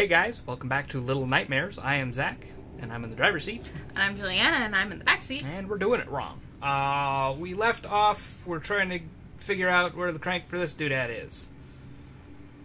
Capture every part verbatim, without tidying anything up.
Hey guys, welcome back to Little Nightmares. I am Zach, and I'm in the driver's seat. And I'm Juliana, and I'm in the back seat. And we're doing it wrong. Uh, we left off, we're trying to figure out where the crank for this doodad is.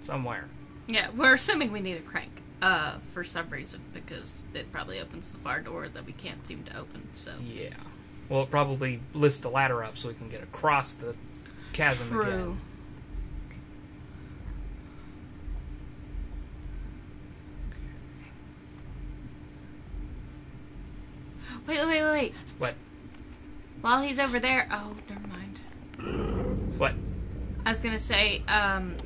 Somewhere. Yeah, we're assuming we need a crank, uh, for some reason, because it probably opens the far door that we can't seem to open, so. Yeah. Well, it probably lifts the ladder up so we can get across the chasm True. again. Wait, wait, wait, wait. What? While he's over there... Oh, never mind. What? I was going to say, um...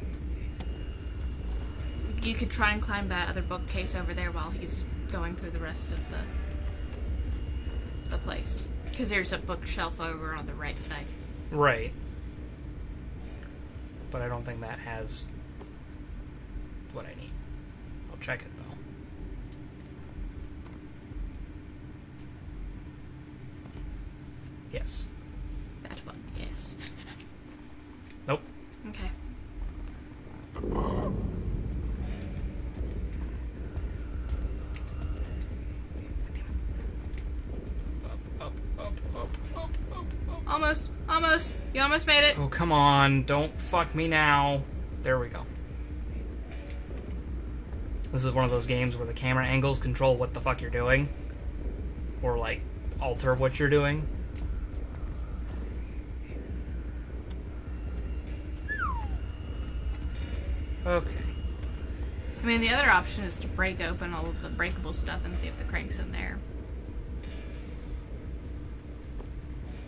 you could try and climb that other bookcase over there while he's going through the rest of the... the place. Because there's a bookshelf over on the right side. Right. But I don't think that has... what I need. I'll check it, though. Yes. That one, yes. Nope. Okay. Up, up, up, up, up, up, up. Almost, almost. You almost made it. Oh, come on. Don't fuck me now. There we go. This is one of those games where the camera angles control what the fuck you're doing. Or, like, alter what you're doing. Okay. I mean, the other option is to break open all of the breakable stuff and see if the crank's in there.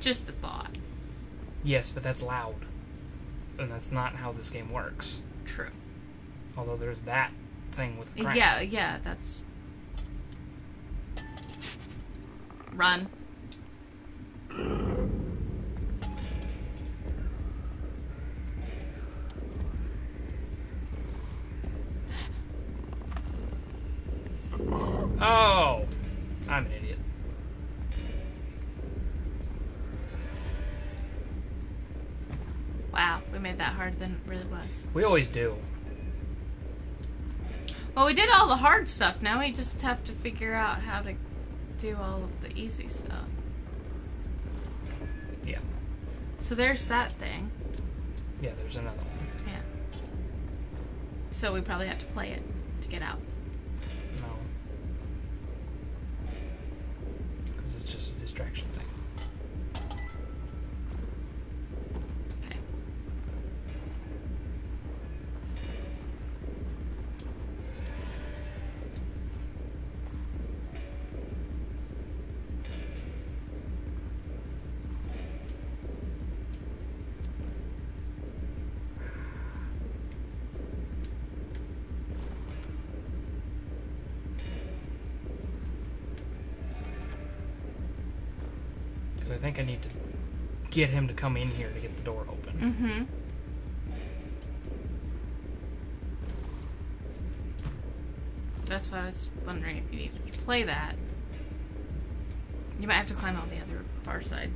Just a thought. Yes, but that's loud. And that's not how this game works. True. Although there's that thing with the crank. Yeah, yeah, that's... Run. Oh! I'm an idiot. Wow, we made that harder than it really was. We always do. Well, we did all the hard stuff. Now we just have to figure out how to do all of the easy stuff. Yeah. So there's that thing. Yeah, there's another one. Yeah. So we probably have to play it to get out. It's just a distraction thing. Okay. I think I need to get him to come in here to get the door open. Mm-hmm. That's why I was wondering if you needed to play that. You might have to climb on the other far side.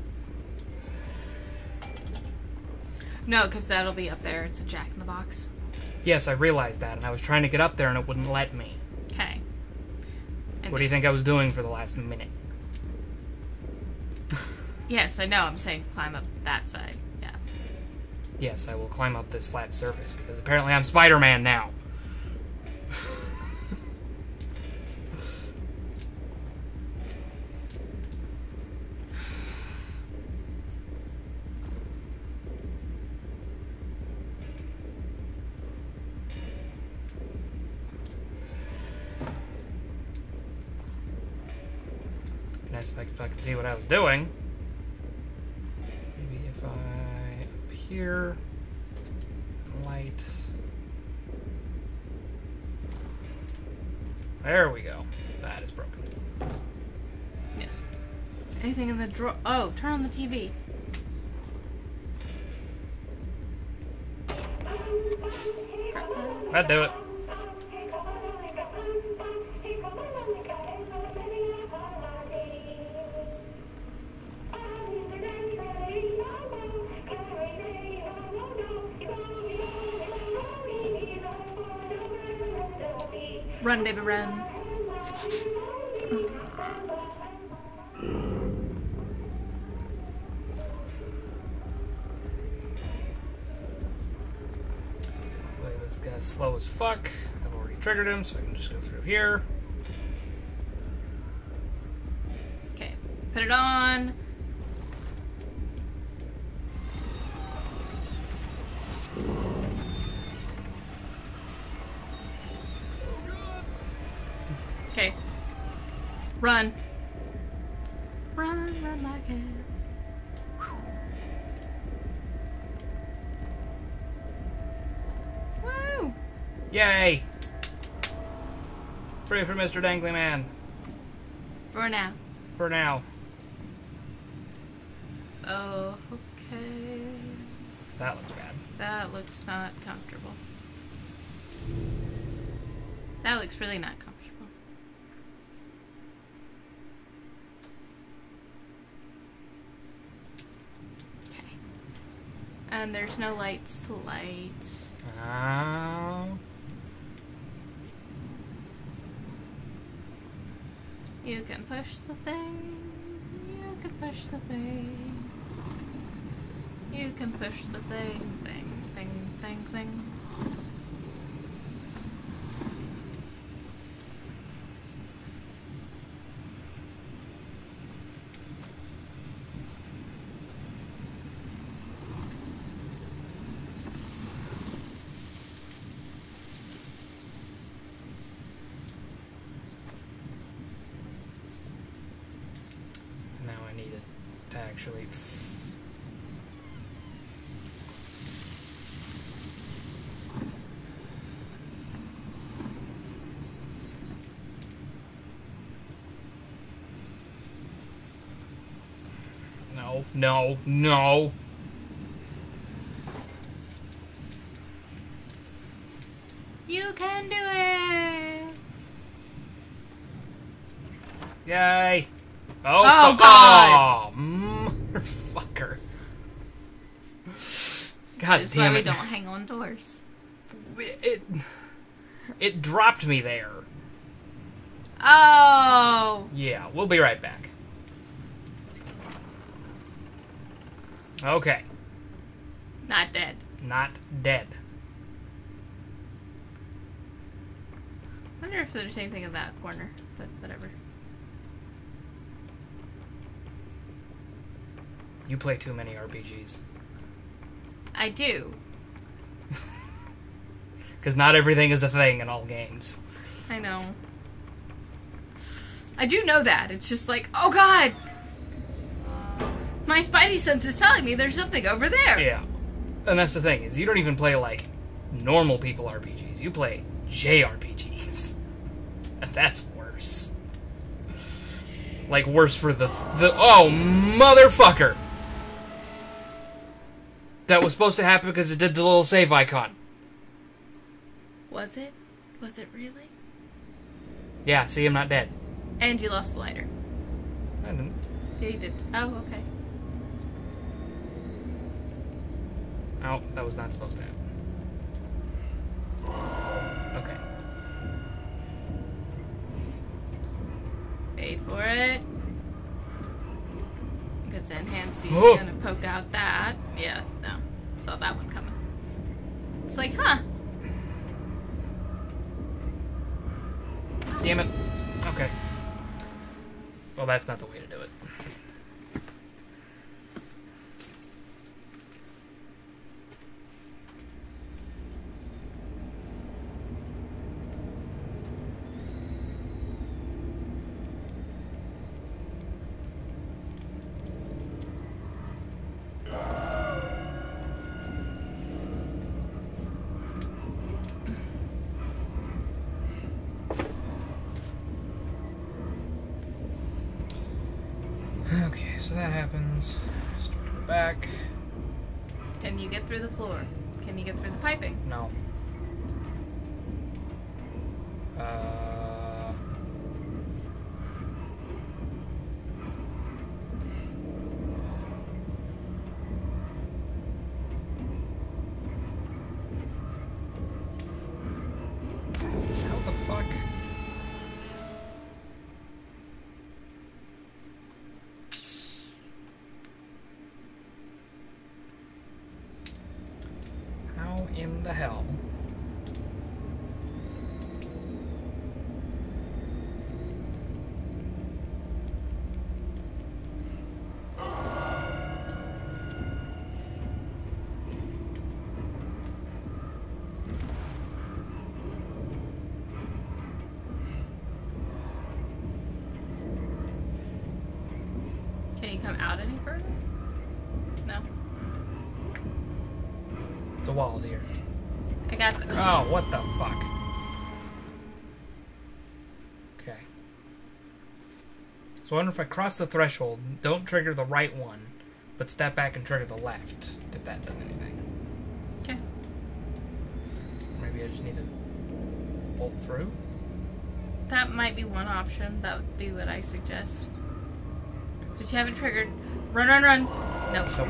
No, because that'll be up there. It's a jack in the box. Yes, I realized that, and I was trying to get up there, and it wouldn't let me. Okay. And what do you think I was doing for the last minute? Yes, I know. I'm saying climb up that side. Yeah. Yes, I will climb up this flat surface because apparently I'm Spider-Man now. Nice if I could fucking see what I was doing. Here, light. There we go. That is broken. Yes. Anything in the drawer? Oh, turn on the T V. That'd do it. Run, baby, run. Play this guy slow as fuck. I've already triggered him, so I can just go through here. Okay, put it on. Run. Run, run like it. Whew. Woo! Yay! Free for Mister Dangly Man. For now. For now. Oh, okay. That looks bad. That looks not comfortable. That looks really not comfortable. And there's no lights to light. Uh, you can push the thing. You can push the thing. You can push the thing. Thing, thing, thing, thing. Actually, no, no, no. You can do it. Yay! Oh, oh God! Oh, fucker. God That's damn why it. We don't hang on doors. It, it, it dropped me there. Oh. Yeah, we'll be right back. Okay. Not dead. Not dead. I wonder if there's anything in that corner, but whatever. You play too many R P Gs. I do. Because not everything is a thing in all games. I know. I do know that. It's just like, oh God! My spidey sense is telling me there's something over there! Yeah. And that's the thing, is you don't even play, like, normal people R P Gs. You play J R P Gs. And that's worse. Like, worse for the... the oh, motherfucker! That was supposed to happen because it did the little save icon. Was it? Was it really? Yeah, see, I'm not dead. And you lost the lighter. I didn't. Yeah, you did. Oh, okay. Oh, that was not supposed to happen. Okay. Wait for it. Because then Hamsy's oh. gonna poke out that. Yeah, no. Saw that one coming. It's like, huh. Damn it. Okay. Well, that's not the way to do it. Fuck. come out any further? No. It's a wall, dear. I got the... Oh, what the fuck? Okay. So I wonder if I cross the threshold, don't trigger the right one, but step back and trigger the left, if that does anything. Okay. Maybe I just need to bolt through? That might be one option. That would be what I suggest. But you haven't triggered. Run, run, run! Nope. nope.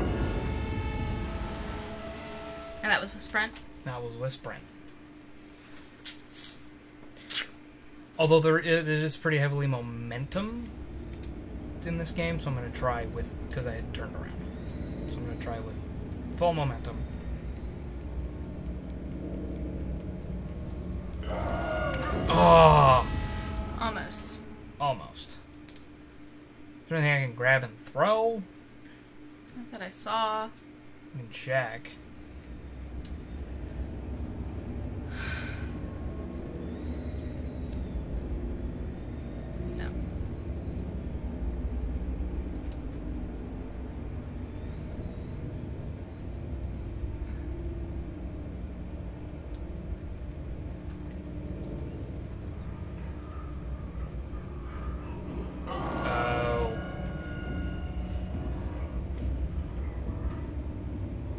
And that was with sprint? That was with sprint. Although there is, it is pretty heavily momentum in this game, so I'm going to try with... Because I had turned around. So I'm going to try with full momentum. Oh! Almost. Almost. Is there anything I can grab and throw? Not that I saw. I can check. No.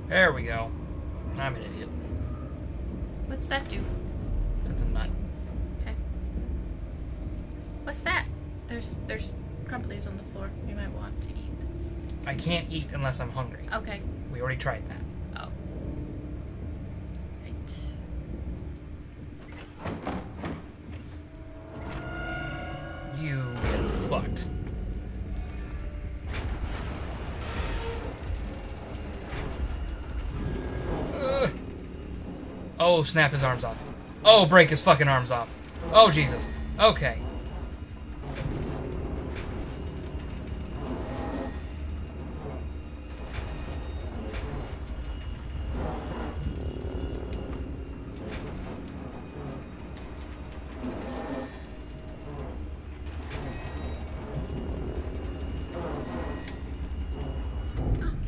There we go. I'm an idiot. What's that do? That's a nut. Okay. What's that? There's there's crumblies on the floor. You might want to eat. I can't eat unless I'm hungry. Okay. We already tried that. Oh. Right. You get fucked. Oh, snap his arms off. Oh, break his fucking arms off. Oh, Jesus. Okay.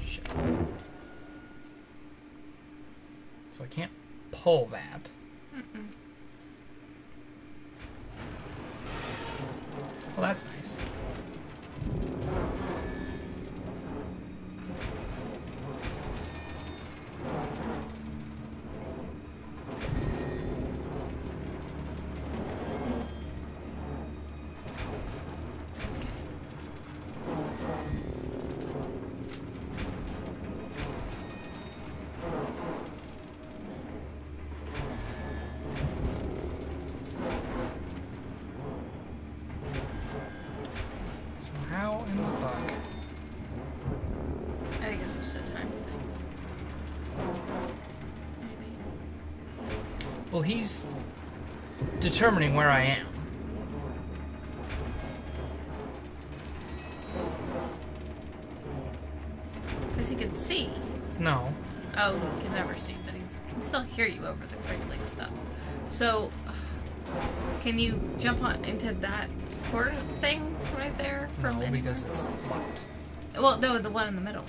Shit. So I can't pull that. Mm-mm. Well, that's nice. Well, he's determining where I am. Because he can see. No. Oh, he can never see, but he can still hear you over the crinkling stuff. So, can you jump on into that quarter thing right there? From no, because anywhere? It's locked. Well, no, the one in the middle.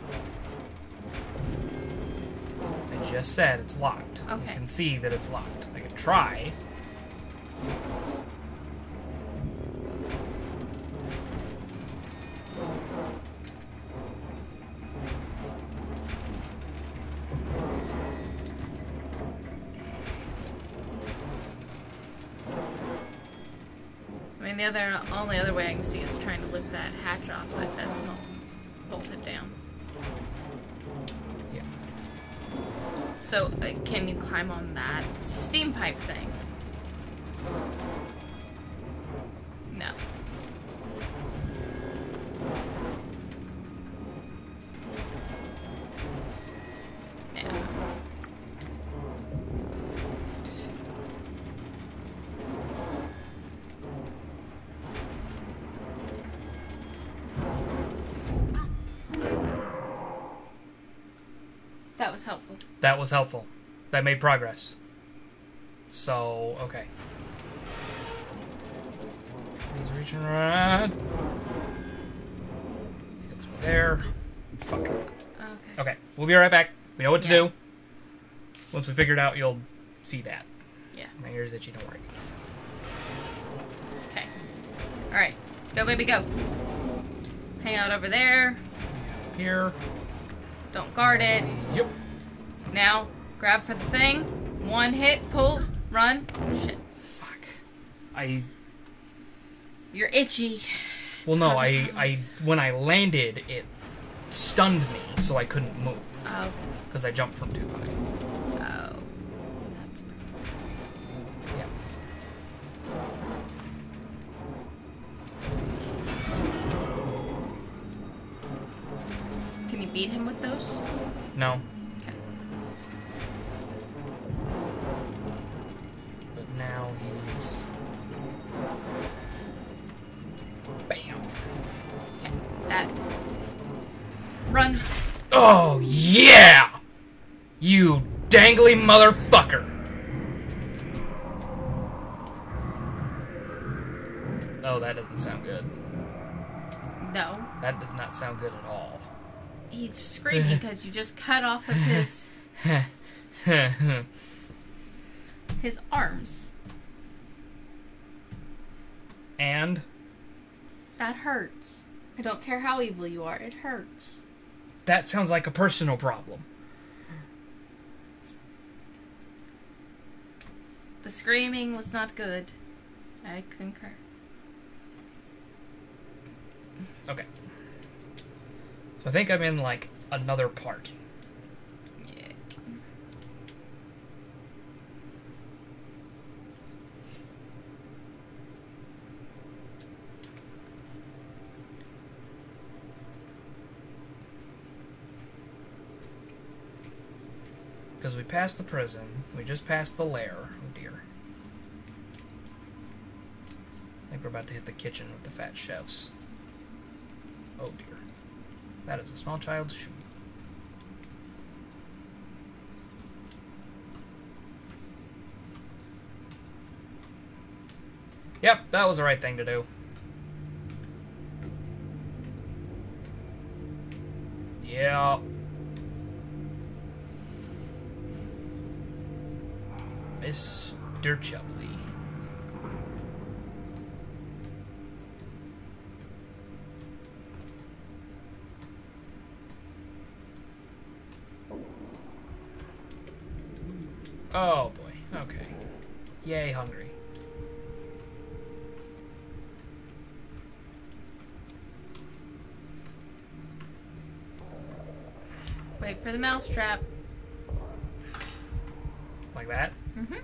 I just said it's locked. Okay. You can see that it's locked. I can try. I mean, the other only other way I can see is trying to lift that hatch off, but that's not bolted down. So, uh, can you climb on that steam pipe thing? No. No. That was helpful. That was helpful. That made progress. So, okay. He's reaching around. Feels There. Fuck. Okay. Okay. We'll be right back. We know what to yeah. do. Once we figure it out, you'll see that. Yeah. My ears itchy, don't worry. Okay. Alright. Go, baby, go. Hang out over there. Here. Don't guard it. Yep. Now, grab for the thing. One hit, pull, run. Shit. Fuck. I... You're itchy. Well, it's no, I, I... When I landed, it stunned me, so I couldn't move. Oh. Because I jumped from too high. Oh. That's pretty... Yeah. Can you beat him with those? No. Okay. But now he's... Bam. Okay. That. Run. Oh, yeah! You dangly motherfucker! Oh, that doesn't sound good. No. That does not sound good at all. He's screaming because you just cut off of his... his arms. And? That hurts. I don't care how evil you are, it hurts. That sounds like a personal problem. The screaming was not good. I concur. Okay. So I think I'm in, like, another part. Yeah. Because we passed the prison. We just passed the lair. Oh, dear. I think we're about to hit the kitchen with the fat chefs. Oh, dear. That is a small child's shoe. Yep, that was the right thing to do. Yeah. Mister Chubley. Oh, boy. Okay. Yay, hungry. Wait for the mousetrap. Like that? Mm-hmm.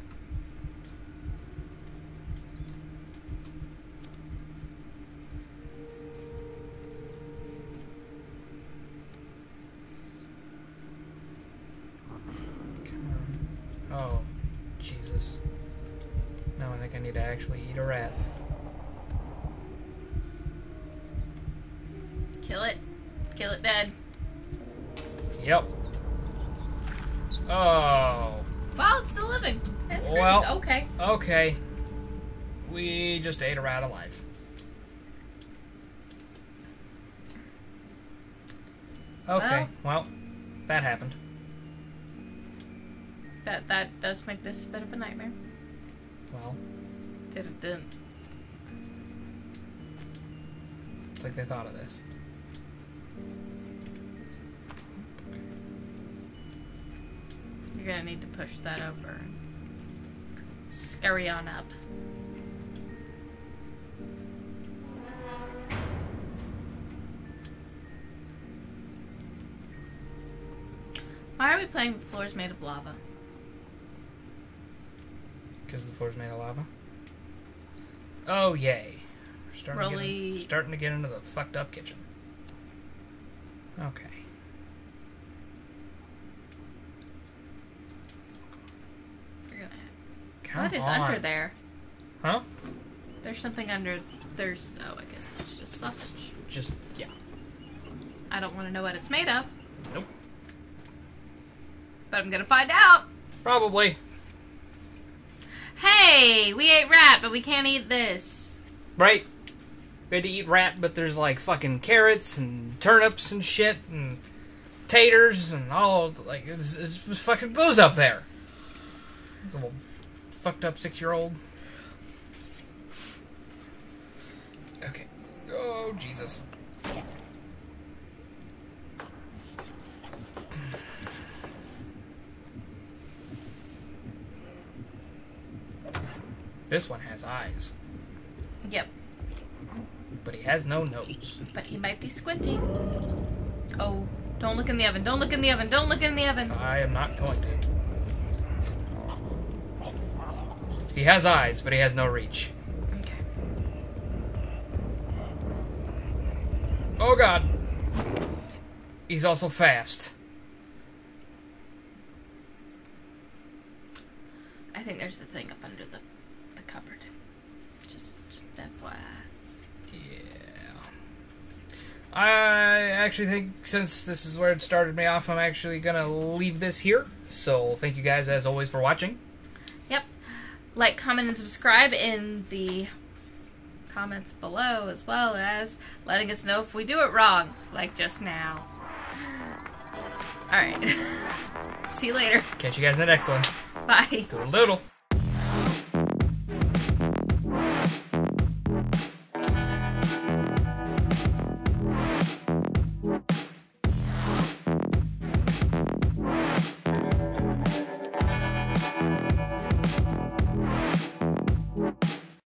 Actually eat a rat. Kill it. Kill it dead. Yep. Oh. Well, it's still living. It's well, living. Okay. Okay. We just ate a rat alive. Okay. Well, well that happened. That that does make this a bit of a nightmare. Well. It didn't. It's like they thought of this. You're gonna need to push that over. Scurry on up. Why are we playing with floors made of lava? Because the floor's made of lava? Oh, yay. We're starting, really... to get in, starting to get into the fucked up kitchen. Okay. You're gonna... Come what on. Is under there? Huh? There's something under... There's... Oh, I guess it's just sausage. Just... Yeah. I don't want to know what it's made of. Nope. But I'm gonna find out! Probably. Hey, we ate rat, but we can't eat this. Right. good to eat rat, but there's like fucking carrots and turnips and shit and taters and all, like, it's, it's fucking booze up there. This little fucked up six-year-old. Okay. Oh, Jesus. This one has eyes. Yep. But he has no nose. But he might be squinting. Oh, don't look in the oven. Don't look in the oven. Don't look in the oven. I am not going to. He has eyes, but he has no reach. Okay. Oh, God. He's also fast. I think there's the thing up under the... cupboard. Just F Y I. Yeah. I actually think since this is where it started me off, I'm actually gonna leave this here. So thank you guys as always for watching. Yep. Like, comment, and subscribe in the comments below, as well as letting us know if we do it wrong, like just now. Alright. See you later. Catch you guys in the next one. Bye. Doodle doodle.